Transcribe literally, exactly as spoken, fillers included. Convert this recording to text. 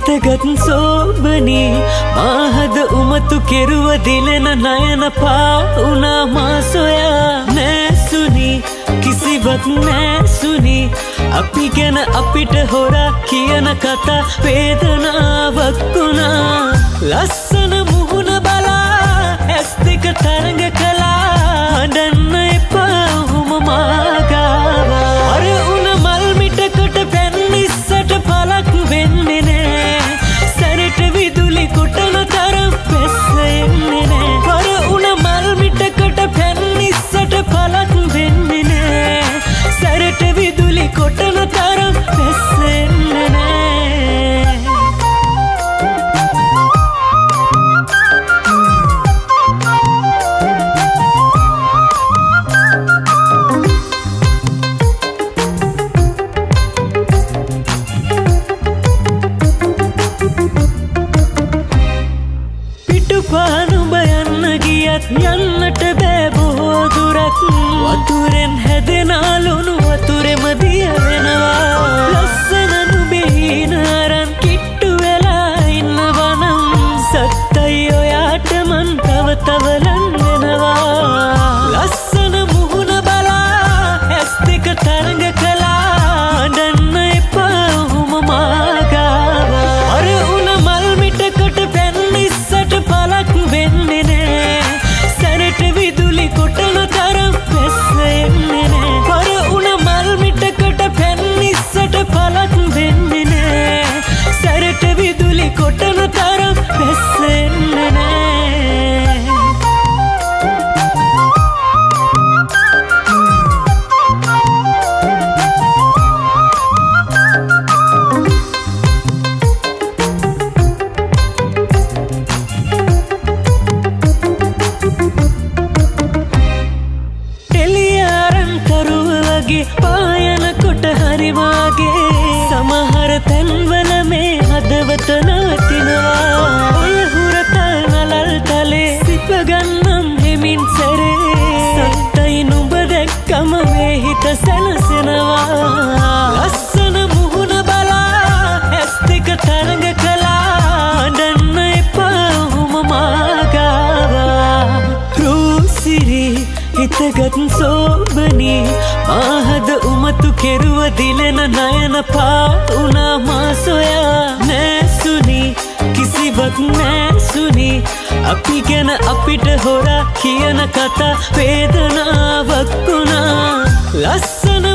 ಗೀತಗತ ಸೋಬನಿ ಮಾಹದ ಉಮತು ಕೆರುವ ದಿಲನ ನಯನ ಪಾವುನ ಮಾಸೋಯ ನೇ ಸುನಿ ಕಿಸಿವತ್ ನೇ ಸುನಿ ಅಪಿಗೆನ ಅಪಿಟ ಹೊರ ಕಿಯನ ಕಥಾ ವೇದನಾವಕ್ಕುನ ಲಸ್ಸನ ಮುಹುನ ಬಲ ಎಸ್ತಿಕ ತರಂಗ ಕಲಾ ಅಡನ್ನ ಎಪ್ಪಾ ಹುಮ ಮಾಗಾವ ಅರೆ ಉನ ಮಲ್ಮಿಟ ಕೊಟ ಬೆನ್ನಿಸಟ ಫಲಕ್ ವೆನ್ನೆ ನೇ ಸರಟ ವಿದುಲಿ ಕೊಟನ ತರ ಪೆಸ್ಸೆನ್ನೆ ನೇ ಅರೆ ಉನ ಮಲ್ಮಿಟ ಕೊಟ ಬೆನ್ನಿಸಟ ಫಲಕ್ ವೆನ್ನೆ ನೇ ಸರಟ ವಿದುಲಿ ಕೊಟನ ತರ ಪೆಸ್ಸೆನ್ನೆ ನೇ යන්නට බෑ බොහෝ දුරක් වතුරෙන් හැදෙන ලුණු වතුරෙම දිය වෙනවා ලස්සන නුඹේන අරන් කිට්ටු වෙලා ඉන්නවා නම් සත්තයි ඔයාට මන් තව තව ලං වෙනවා ලස්සන මුහුණ බලා ඇස් දෙක තරඟ කළා අඬන්න එපා ඔහුම මාගාව අර උණ මල් මිට කොට පැන් ඉස්සට පලක් වෙන්නේ නෑ विदुली कोटन तरम पैसे ने पर उन मल मिट कट फैनी सट फलक बेन्ने सरट विदुली कोटन तरम पैसे ने पायन कोट हरिवागे समहर तन्वल में हदवत नवतिनवा ओय हुरत नलल तले सिपगन्नम हेमिन सरे सत्तई नुब दक्कम वे हित सनसनवा लस्सन मुहुन बला एस देक तरंग कला अडन्न एपा हुम मागावा रूसिरी हितगत सोबनी आहद उमतु केरुव दिलन नयन पाउना मासोया ने सुनी किसिवत ने सुनी अपिगेन अपिट होरा कियन कथा वेदनावक्कुना लस्सन